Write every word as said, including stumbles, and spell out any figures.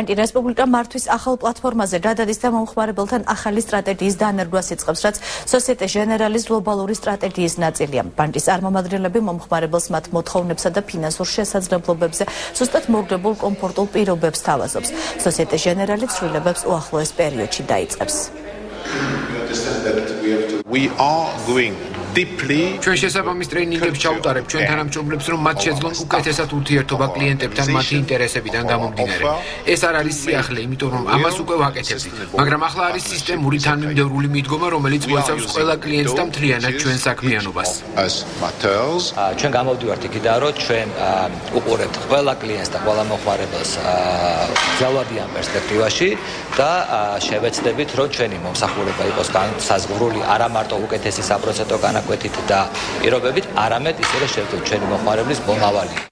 Anti Respublica Martuis Ahal platformaze გადადის და მომხმარებელთან ახალი სტრატეგიის დანერგვას იწყებს, რაც Societe Generale-ის გლობალური სტრატეგიის ნაწილია. Პარტიის წარმომადგენლები მომხმარებელს მათ მოთხოვნებსა და ფინანსურ შესაძლებლობებზე ზუსტად მოგრებულ კომფორტულ პირობებს თავაზობს. Societe Generale-ი ცვლილებებს უახლოეს პერიოდში დაიწყებს. We are going შესაბამის ტრენინგებს ჩაუტარებ ჩვენთან ამ მშობლებს, რომ მათ შეძლონ უკეთესად ურთიერთობა კლიენტებთან მათი ინტერესებიდან გამომდინარე. ეს არ არის სიახლე, იმიტომ რომ ამას უკვე ვაკეთებთ, მაგრამ ახლა არის სისტემური თანმიმდევრული მიდგომა, რომელიც მოიცავს ყველა კლიენტს და მთლიანად ჩვენ საქმიანობას. Ჩვენ გამოვდივართ იქიდან, რომ ჩვენ უყურებთ ყველა კლიენტს და ყველა მომხმარებელს ძალადიან პერსპექტივაში და შევეცდებით, რომ ჩვენი მომსახურება იყოს განსაზღვრული არა მარტო უკეთესი საპროცენტო განაკვეთით და პირობებით, არამედ ისე რომ შეძლოთ ჩვენი მომხმარებლის მომავალი.